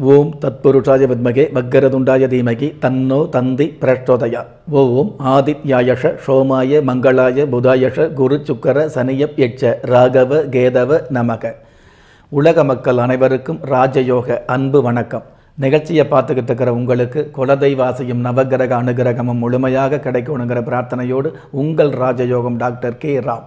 Om Tatpurushaja Vidmage Vaggaradundaya Dhimaki Tanno Tandi Prashtodaya Om Adityayasha Shomaya Mangalaya Budhayasha Guru Chukara Saniyap Yetcha Ragava Gedava Namaka Ulaga Makkal Anaivarukkum Rajayoga Anbu Vanakkam Negatsia Pathakara Ungaluk Koladai Vasayam Navagaraga Anagaragam Mulamayaga Kadakonagara Pratanayodu Ungal Rajayogam Dr. K. Ram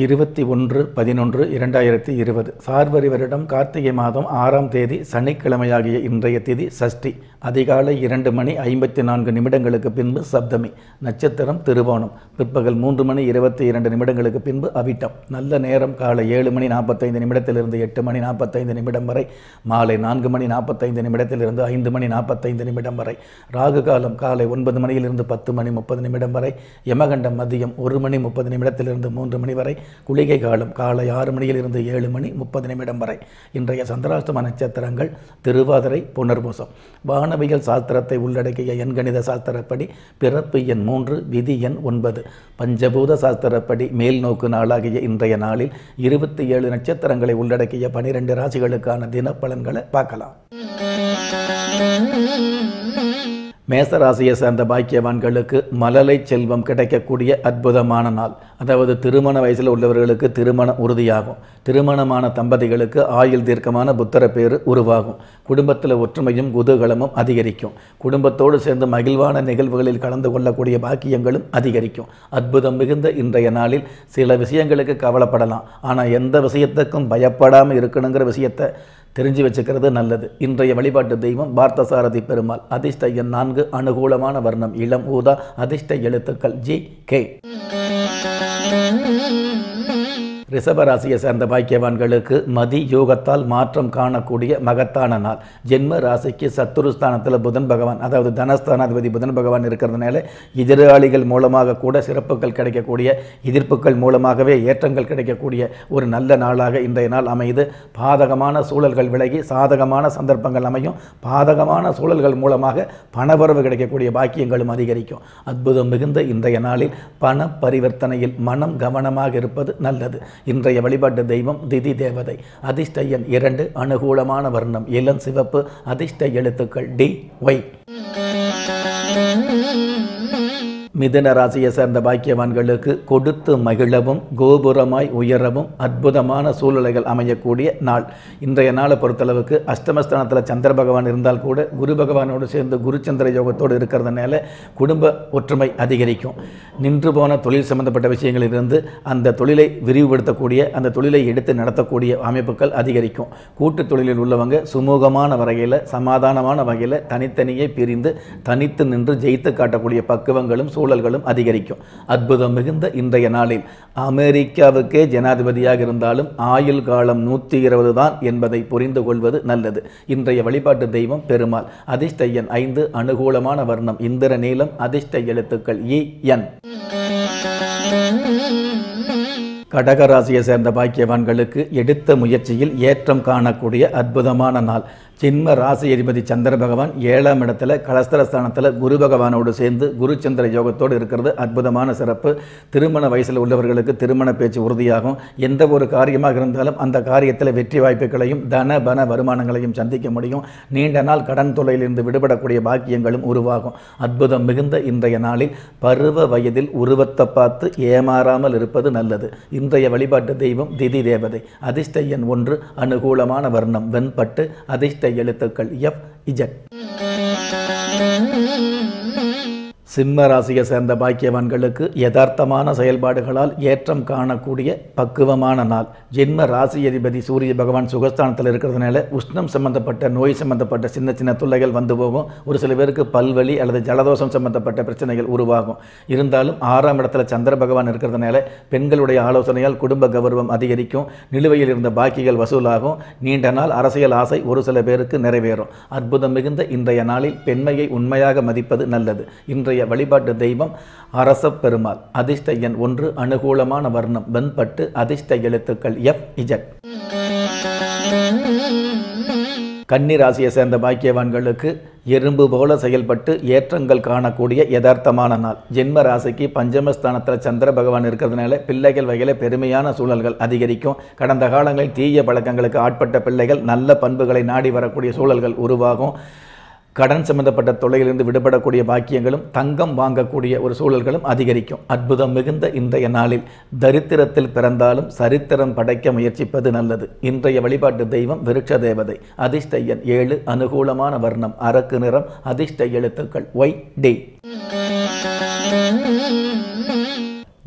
21-11-2020 சார்வரி வருடம் கார்த்திகை மாதம் 6ஆம் தேதி சனிக்கிழமையாகிய இன்றைய தேதி சஷ்டி அதிகாலை 2:54 பின்பு சப்தமி நட்சத்திரம் திருவோணம் பிற்பகல் 3:22 பின்பு அவிட்டம் நல்ல நேரம் காலை 7:45 8 45 வரை மாலை 4:45 5:45 வரை ராகு காலம் காலை 9 10:30 வரை யமகண்டம் மதியம் 1:30 3 வரை குளிகை காலம் காலை 6 மணியிலிருந்து 7 மணி 30 நிமிடம் வரை இன்றைய சந்திராஷ்டம நட்சத்திரங்கள் திருவாதிரை புனர்பூசம் வானவியல் சாஸ்திரத்தை உள்ளடக்கிய எண்கணித சாஸ்திரப்படி பிறப்பு எண் 3 விதி எண் 9 பஞ்சபூத சாஸ்திரப்படி மேல் நோக்கு நாளாகிய இன்றைய நாளில் 27 நட்சத்திரங்களை உள்ளடக்கிய 12 ராசிகளுக்கான தின பலன்களை பார்க்கலாம். மேசராசியை சேர்ந்த பாக்கியவான்களுக்கு மலலை செல்வம் கிடைக்கக்கூடிய அற்புதமான நாள். அதாவது திருமண வயசில் உள்ளவர்களுக்கு திருமண உறுதியாகும். திருமணமான தம்பதிகளுக்கு ஆயுள் தீர்க்கமான புத்திர பேறு உருவாகும். குடும்பத்தில் ஒற்றுமையும் குதூகலமும் அதிகரிக்கும். குடும்பத்தோடு சேர்ந்து மகிழ்வான நிகழ்வுகளில் கலந்து கொள்ளக்கூடிய பாக்கியங்களும் அதிகரிக்கும். அற்புதம் மிகுந்த இன்றைய நாளில் சில விஷயங்களுக்கு கவலைப்படலாம். ஆனால் எந்த விஷயத்துக்கும் பயப்படாமல் இருக்கணுங்கிற விஷயத்தை தெரிஞ்சு வச்சுக்கிறது நல்லது. இன்றைய வழிபாட்டு தெய்வம் பார்த்தசாரதி பெருமாள். அதிர்ஷ்ட எண் 4 அனுகூலமான வர்ணம் இளம் ஊதா. அதிர்ஷ்ட எழுத்துக்கள் JK. ரிஷபராசியை சேர்ந்த பாக்கியவான்களுக்கு மதி யோகத்தால் மாற்றம் காணக்கூடிய மகத்தான நாள். ஜென்ம ராசிக்கு சத்துருஸ்தானத்தில் புதன் பகவான், அதாவது தனஸ்தானாதிபதி புதன் பகவான் இருக்கிறதுனால எதிராளிகள் மூலமாக கூட சிறப்புகள் கிடைக்கக்கூடிய, எதிர்ப்புகள் மூலமாகவே ஏற்றங்கள் கிடைக்கக்கூடிய ஒரு நல்ல நாளாக இன்றைய நாள் அமைது. பாதகமான சூழல்கள் விலகி சாதகமான சந்தர்ப்பங்கள் அமையும். பாதகமான சூழல்கள் மூலமாக பணவரவு கிடைக்கக்கூடிய பாக்கியங்களும் அதிகரிக்கும். அற்புதம் மிகுந்த இன்றைய நாளில் பண பரிவர்த்தனையில் மனம் கவனமாக இருப்பது நல்லது. இன்றைய வழிபாட்டு தெய்வம் திதி தேவதை. அதிர்ஷ்ட எண் 2 அனுகூலமான வர்ணம் இளம் சிவப்பு. அதிர்ஷ்ட எழுத்துக்கள் DY. மிதுன ராசியை சேர்ந்த பாக்கியவான்களுக்கு கொடுத்து மகிழவும் கோபுரமாய் உயரவும் அற்புதமான சூழ்நிலைகள் அமையக்கூடிய நாள். இன்றைய நாளை பொறுத்தளவுக்கு அஷ்டமஸ்தானத்தில் சந்திர பகவான் இருந்தால் கூட குரு பகவானோடு சேர்ந்து குருச்சந்திர யோகத்தோடு இருக்கிறதுனால குடும்ப ஒற்றுமை அதிகரிக்கும். நின்று போன தொழில் சம்பந்தப்பட்ட விஷயங்களிலிருந்து அந்த தொழிலை விரிவுபடுத்தக்கூடிய, அந்த தொழிலை எடுத்து நடத்தக்கூடிய அமைப்புகள் அதிகரிக்கும். கூட்டு தொழிலில் உள்ளவங்க சுமூகமான வகையில், சமாதானமான வகையில் தனித்தனியே பிரிந்து தனித்து நின்று ஜெயித்து காட்டக்கூடிய பக்குவங்களும் சூழல்களும் அதிகரிக்கும். அற்புதம் மிகுந்த இன்றைய நாளில் அமெரிக்காவுக்கே ஜனாதிபதியாக இருந்தாலும் ஆயுள் காலம் 120 தான் என்பதை புரிந்து கொள்வது நல்லது. இன்றைய வழிபாட்டு தெய்வம் பெருமாள். அதிர்ஷ்ட எண் 5 அனுகூலமான வர்ணம் இந்திர நீலம். அதிர்ஷ்ட எழுத்துக்கள் EN. கடகராசியை சேர்ந்த பாக்கியவான்களுக்கு எடுத்த முயற்சியில் ஏற்றம் காணக்கூடிய அற்புதமான நாள். சிம்ம ராசி அதிபதி சந்திர பகவான் 7ஆம் இடத்துல கலஸ்தரஸ்தானத்தில் குரு பகவானோடு சேர்ந்து குருச்சந்திர யோகத்தோடு இருக்கிறது அற்புதமான சிறப்பு. திருமண வயசில் உள்ளவர்களுக்கு திருமண பேச்சு உறுதியாகும். எந்த ஒரு காரியமாக இருந்தாலும் அந்த காரியத்தில் வெற்றி வாய்ப்புகளையும் தன பண வருமானங்களையும் சந்திக்க முடியும். நீண்ட நாள் கடன் தொல்லையிலிருந்து விடுபடக்கூடிய பாக்கியங்களும் உருவாகும். அற்புதம் மிகுந்த இன்றைய நாளில் பருவ வயதில் உருவத்தை பார்த்து ஏமாறாமல் இருப்பது நல்லது. இன்றைய வழிபாட்டு தெய்வம் திதி தேவதை. அதிர்ஷ்ட எண் 1 அனுகூலமான வர்ணம் வெண்பட்டு. அதிர்ஷ்ட எழுத்துக்கள் FZ. சிம்ம ராசியை சேர்ந்த பாக்கியவான்களுக்கு யதார்த்தமான செயல்பாடுகளால் ஏற்றம் காணக்கூடிய பக்குவமான நாள். ஜென்ம ராசி அதிபதி சூரிய பகவான் சுகஸ்தானத்தில் இருக்கிறதுனால உஷ்ணம் சம்பந்தப்பட்ட நோய் சம்பந்தப்பட்ட சின்ன சின்ன தொல்லைகள் வந்து போகும். ஒரு சில பேருக்கு பல்வலி அல்லது ஜலதோஷம் சம்பந்தப்பட்ட பிரச்சனைகள் உருவாகும். இருந்தாலும் 6ஆம் இடத்துல சந்திர பகவான் இருக்கிறதுனால பெண்களுடைய ஆலோசனையால் குடும்ப கௌரவம் அதிகரிக்கும். நிலுவையில் இருந்த பாக்கிகள் வசூலாகும். நீண்ட நாள் அரசியல் ஆசை ஒரு சில பேருக்கு நிறைவேறும். அற்புதம் மிகுந்த இன்றைய நாளில் பெண்மையை உண்மையாக மதிப்பது நல்லது. இன்றைய வழிபாட்டு தெய்வம் அரச பெருமாள். அதிர்ஷ்ட எண் 1 அனுகூலமான வர்ணம் வெண்பட்டு. அதிர்ஷ்ட எழுத்துக்கள் FZ. கன்னி ராசியை சேர்ந்த பாக்கியவான்களுக்கு எறும்பு போல செயல்பட்டு ஏற்றங்கள் காணக்கூடிய யதார்த்தமான நாள். ஜென்ம ராசிக்கு பஞ்சமஸ்தானத்தில் சந்திர பகவான் இருக்கிறதுனால பிள்ளைகள் வகையில் பெருமையான சூழல்கள் அதிகரிக்கும். கடந்த காலங்களில் தீய பழக்கங்களுக்கு ஆட்பட்ட பிள்ளைகள் நல்ல பண்புகளை நாடி வரக்கூடிய சூழல்கள் உருவாகும். கடன் சம்பந்தப்பட்ட தொல்லையிலிருந்து விடுபடக்கூடிய பாக்கியங்களும் தங்கம் வாங்கக்கூடிய ஒரு சூழல்களும் அதிகரிக்கும். அற்புதம் மிகுந்த இன்றைய நாளில் தரித்திரத்தில் பிறந்தாலும் சரித்திரம் படைக்க முயற்சிப்பது நல்லது. இன்றைய வழிபாட்டு தெய்வம் விருட்ச தேவதை. அதிர்ஷ்ட எண் 7. அனுகூலமான வர்ணம் அரக்கு நிறம். அதிர்ஷ்ட எழுத்துக்கள் ஒய் டி.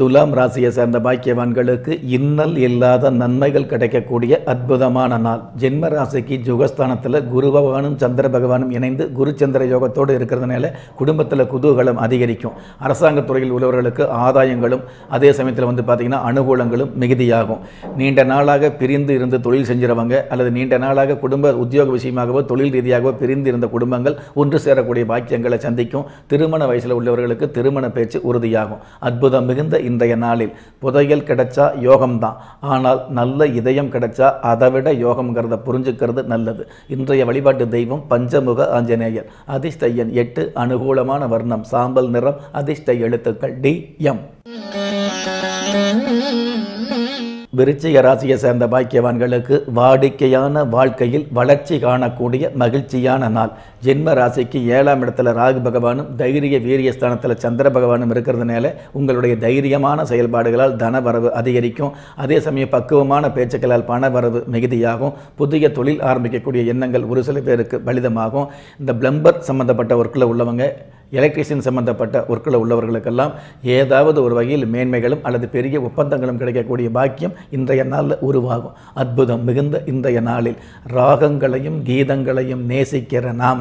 துலாம் ராசியை சேர்ந்த பாக்கியவான்களுக்கு இன்னல் இல்லாத நன்மைகள் கிடைக்கக்கூடிய அற்புதமான நாள். ஜென்ம ராசிக்கு ஜுகஸ்தானத்தில் குரு பகவானும் சந்திர பகவானும் இணைந்து குரு சந்திர யோகத்தோடு இருக்கிறதுனால குடும்பத்தில் குதூகலம் அதிகரிக்கும். அரசாங்கத் துறையில் உள்ளவர்களுக்கு ஆதாயங்களும் அதே சமயத்தில் வந்து பார்த்திங்கன்னா அனுகூலங்களும் மிகுதியாகும். நீண்ட நாளாக பிரிந்து இருந்து தொழில் செஞ்சிருவங்க அல்லது நீண்ட நாளாக குடும்ப உத்தியோக விஷயமாகவோ தொழில் ரீதியாகவோ பிரிந்து இருந்த குடும்பங்கள் ஒன்று சேரக்கூடிய பாக்கியங்களை சந்திக்கும். திருமண வயசில் உள்ளவர்களுக்கு திருமண பேச்சு உறுதியாகும். அற்புதம் மிகுந்த இன்றைய நாளில் புதையல் கிடைச்சா யோகம்தான், ஆனால் நல்ல இதயம் கிடைச்சா அதை விட யோகம்ங்கிறத புரிஞ்சுக்கிறது நல்லது. இன்றைய வழிபாட்டு தெய்வம் பஞ்சமுக ஆஞ்சநேயர். அதிர்ஷ்ட எண் 8. அனுகூலமான வர்ணம் சாம்பல் நிறம். அதிர்ஷ்ட எழுத்துக்கள் டி எம். விருச்சிக ராசியை சேர்ந்த பாக்கியவான்களுக்கு வாடிக்கையான வாழ்க்கையில் வளர்ச்சி காணக்கூடிய மகிழ்ச்சியான நாள். ஜென்ம ராசிக்கு 7ஆம் இடத்துல ராகு பகவானும் தைரிய வீரியஸ்தானத்தில் சந்திர பகவானும் இருக்கிறதுனால உங்களுடைய தைரியமான செயல்பாடுகளால் தனவரவு அதிகரிக்கும். அதே சமயம் பக்குவமான பேச்சுக்களால் பணவரவு மிகுதியாகும். புதிய தொழில் ஆரம்பிக்கக்கூடிய எண்ணங்கள் ஒரு சில பேருக்கு பலிதமாகும். இந்த பிளம்பர் சம்பந்தப்பட்ட ஒர்க்கில் உள்ளவங்க, எலக்ட்ரிஷியன் சம்பந்தப்பட்ட ஒர்க்கில் உள்ளவர்களுக்கெல்லாம் ஏதாவது ஒரு வகையில் மேன்மைகளும் அல்லது பெரிய ஒப்பந்தங்களும் கிடைக்கக்கூடிய பாக்கியம் இன்றைய நாளில் உருவாகும். அற்புதம் மிகுந்த இன்றைய நாளில் ராகங்களையும் கீதங்களையும் நேசிக்கிற நாம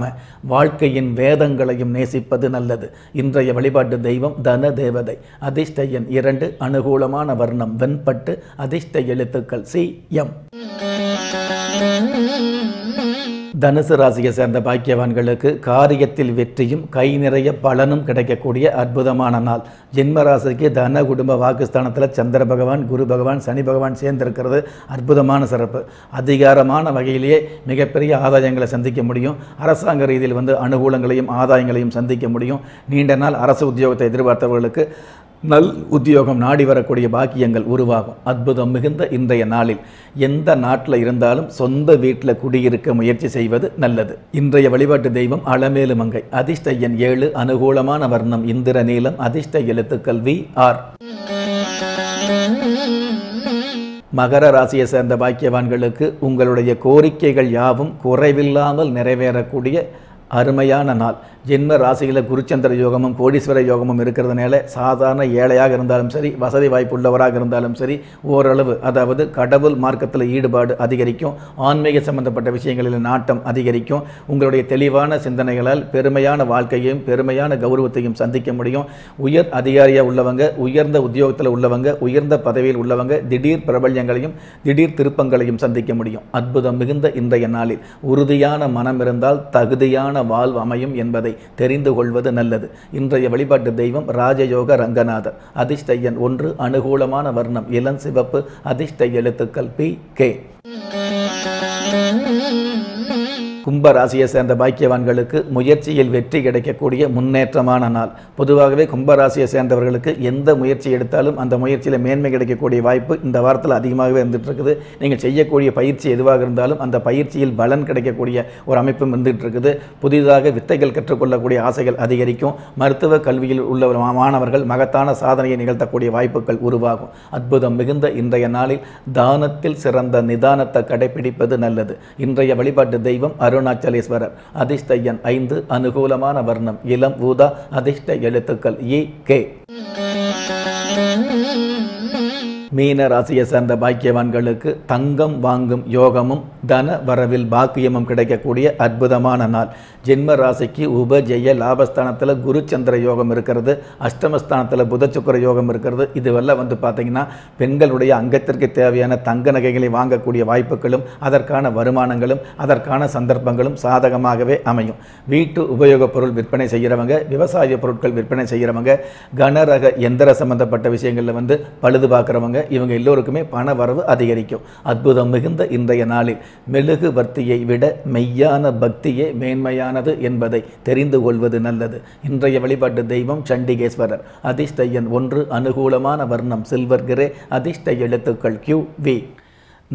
வாழ்க்கையின் வேதங்களையும் நேசிப்பது நல்லது. இன்றைய வழிபாட்டு தெய்வம் தன தேவதை. அதிர்ஷ்ட எண் 2. அனுகூலமான வர்ணம் வெண்பட்டு. அதிர்ஷ்ட எழுத்துக்கள் சி எம். தனுசு ராசியை சேர்ந்த பாக்கியவான்களுக்கு காரியத்தில் வெற்றியும் கை நிறைய பலனும் கிடைக்கக்கூடிய அற்புதமான நாள். ஜென்ம ராசிக்கு தன குடும்ப வாக்குஸ்தானத்தில் சந்திர பகவான் குரு பகவான் சனி பகவான் சேர்ந்திருக்கிறது அற்புதமான சிறப்பு. அதிகாரமான வகையிலேயே மிகப்பெரிய ஆதாயங்களை சந்திக்க முடியும். அரசாங்க ரீதியில் வந்து அனுகூலங்களையும் ஆதாயங்களையும் சந்திக்க முடியும். நீண்ட நாள் அரசு உத்தியோகத்தை எதிர்பார்த்தவர்களுக்கு நல் உத்தியோகம் நாடி வரக்கூடிய பாக்கியங்கள் உருவாகும். அற்புதம் மிகுந்த இன்றைய நாளில் எந்த நாட்டில் இருந்தாலும் சொந்த வீட்டில் குடியிருக்க முயற்சி செய்வது நல்லது. இன்றைய வழிபாட்டு தெய்வம் அலமேலு மங்கை. அதிர்ஷ்ட எண் 7. அனுகூலமான வர்ணம் இந்திர நீலம். அதிர்ஷ்ட எழுத்துக்கள் வி ஆர். மகர ராசியை சேர்ந்த பாக்கியவான்களுக்கு உங்களுடைய கோரிக்கைகள் யாவும் குறைவில்லாமல் நிறைவேறக்கூடிய அருமையான நாள். ஜென்ம ராசியில் குருச்சந்திர யோகமும் கோடீஸ்வர யோகமும் இருக்கிறதுனால சாதாரண ஏழையாக இருந்தாலும் சரி வசதி வாய்ப்பு உள்ளவராக இருந்தாலும் சரி ஓரளவு அதாவது கடவுள் மார்க்கத்தில் ஈடுபாடு அதிகரிக்கும். ஆன்மீக சம்பந்தப்பட்ட விஷயங்களில் நாட்டம் அதிகரிக்கும். உங்களுடைய தெளிவான சிந்தனைகளால் பெருமையான வாழ்க்கையையும் பெருமையான கௌரவத்தையும் சந்திக்க முடியும். உயர் அதிகாரியாக உள்ளவங்க, உயர்ந்த உத்தியோகத்தில் உள்ளவங்க, உயர்ந்த பதவியில் உள்ளவங்க திடீர் பிரபல்யங்களையும் திடீர் திருப்பங்களையும் சந்திக்க முடியும். அற்புதம் மிகுந்த இன்றைய நாளில் உறுதியான மனம் இருந்தால் தகுதியான வாழ்வு அமையும் என்பதை தெரிந்து கொள்வது நல்லது. இன்றைய வழிபாட்டு தெய்வம் ராஜயோக ரங்கநாதர். அதிர்ஷ்ட எண் 1. அனுகூலமான வர்ணம் இளம் சிவப்பு. அதிர்ஷ்ட எழுத்துக்கள் பி கே. கும்ப ராசியை சேர்ந்த பாக்கியவான்களுக்கு முயற்சியில் வெற்றி கிடைக்கக்கூடிய முன்னேற்றமான நாள். பொதுவாகவே கும்பராசியை சேர்ந்தவர்களுக்கு எந்த முயற்சி எடுத்தாலும் அந்த முயற்சியில் மேன்மை கிடைக்கக்கூடிய வாய்ப்பு இந்த வாரத்தில் அதிகமாகவே இருந்துகிட்ருக்குது. நீங்கள் செய்யக்கூடிய பயிற்சி எதுவாக இருந்தாலும் அந்த பயிற்சியில் பலன் கிடைக்கக்கூடிய ஒரு அமைப்பும் இருந்துகிட்ருக்குது. புதிதாக வித்தைகள் கற்றுக்கொள்ளக்கூடிய ஆசைகள் அதிகரிக்கும். மருத்துவ கல்வியில் உள்ள மாணவர்கள் மகத்தான சாதனையை நிகழ்த்தக்கூடிய வாய்ப்புகள் உருவாகும். அற்புதம் மிகுந்த இன்றைய நாளில் தானத்தில் சிறந்த நிதானத்தை கடைபிடிப்பது நல்லது. இன்றைய வழிபாட்டு தெய்வம் அருணாச்சலேஸ்வரர். அதிர்ஷ்ட எண் 5. அனுகூலமான வர்ணம் இளம் ஊதா. அதிர்ஷ்ட எழுத்துக்கள் ஏ கே. மீன ராசியை சேர்ந்த பாக்கியவான்களுக்கு தங்கம் வாங்கும் யோகமும் தன வரவில் பாக்கியமும் கிடைக்கக்கூடிய அற்புதமான நாள். ஜென்ம ராசிக்கு உபஜெய லாபஸ்தானத்தில் குரு சந்திர யோகம் இருக்கிறது. அஷ்டமஸ்தானத்தில் புதச்சுக்கர யோகம் இருக்கிறது. இதுவெல்லாம் வந்து பார்த்திங்கன்னா பெண்களுடைய அங்கத்திற்கு தேவையான தங்க நகைகளை வாங்கக்கூடிய வாய்ப்புகளும் அதற்கான வருமானங்களும் அதற்கான சந்தர்ப்பங்களும் சாதகமாகவே அமையும். வீட்டு உபயோகப் பொருள் விற்பனை செய்கிறவங்க, விவசாய பொருட்கள் விற்பனை செய்கிறவங்க, கனரக எந்திர சம்பந்தப்பட்ட விஷயங்களில் வந்து பழுது பார்க்குறவங்க, மூலமாக இவங்க எல்லோருக்குமே பண வரவு அதிகரிக்கும். அற்புதம் மிகுந்த இன்றைய நாளில் மெழுகு வர்த்தியை விட மெய்யான பக்தியே மேன்மையானது என்பதை தெரிந்து கொள்வது நல்லது. இன்றைய வழிபாட்டு தெய்வம் சண்டிகேஸ்வரர். அதிர்ஷ்ட எண் 1. அனுகூலமான வர்ணம் சில்வர் கிரே. அதிர்ஷ்ட எழுத்துக்கள் QV.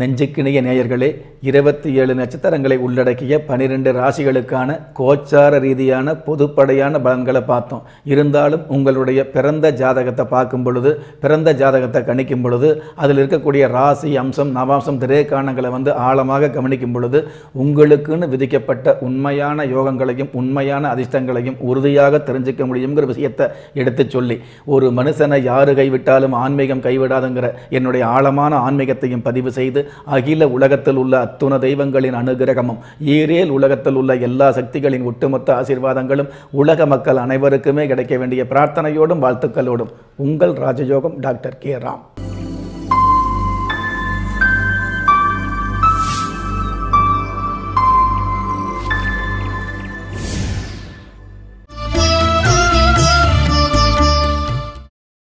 நெஞ்சுக்கிணைய நேயர்களே, 27 நட்சத்திரங்களை உள்ளடக்கிய 12 ராசிகளுக்கான கோச்சார ரீதியான பொதுப்படையான பலன்களை பார்த்தோம். இருந்தாலும் உங்களுடைய பிறந்த ஜாதகத்தை பார்க்கும் பொழுது, பிறந்த ஜாதகத்தை கணிக்கும் பொழுது, அதில் இருக்கக்கூடிய ராசி அம்சம் நவாம்சம் திரைக்காணங்களை ஆழமாக கவனிக்கும் பொழுது உங்களுக்குன்னு விதிக்கப்பட்ட உண்மையான யோகங்களையும் உண்மையான அதிர்ஷ்டங்களையும் உறுதியாக தெரிஞ்சிக்க முடியுங்கிற விஷயத்தை எடுத்து சொல்லி, ஒரு மனுஷனை யாரு கைவிட்டாலும் ஆன்மீகம் கைவிடாதுங்கிற என்னுடைய ஆழமான ஆன்மீகத்தையும் பதிவு செய்து, அகில உலகத்தில் உள்ள அத்துண தெய்வங்களின் அனுகிரகமும் ஈரேல் உலகத்தில் உள்ள எல்லா சக்திகளின் ஒட்டுமொத்த ஆசீர்வாதங்களும் உலக மக்கள் அனைவருக்குமே கிடைக்க வேண்டிய பிரார்த்தனையோடும் வாழ்த்துக்களோடும் உங்கள் ராஜயோகம் டாக்டர் கே. ராம்.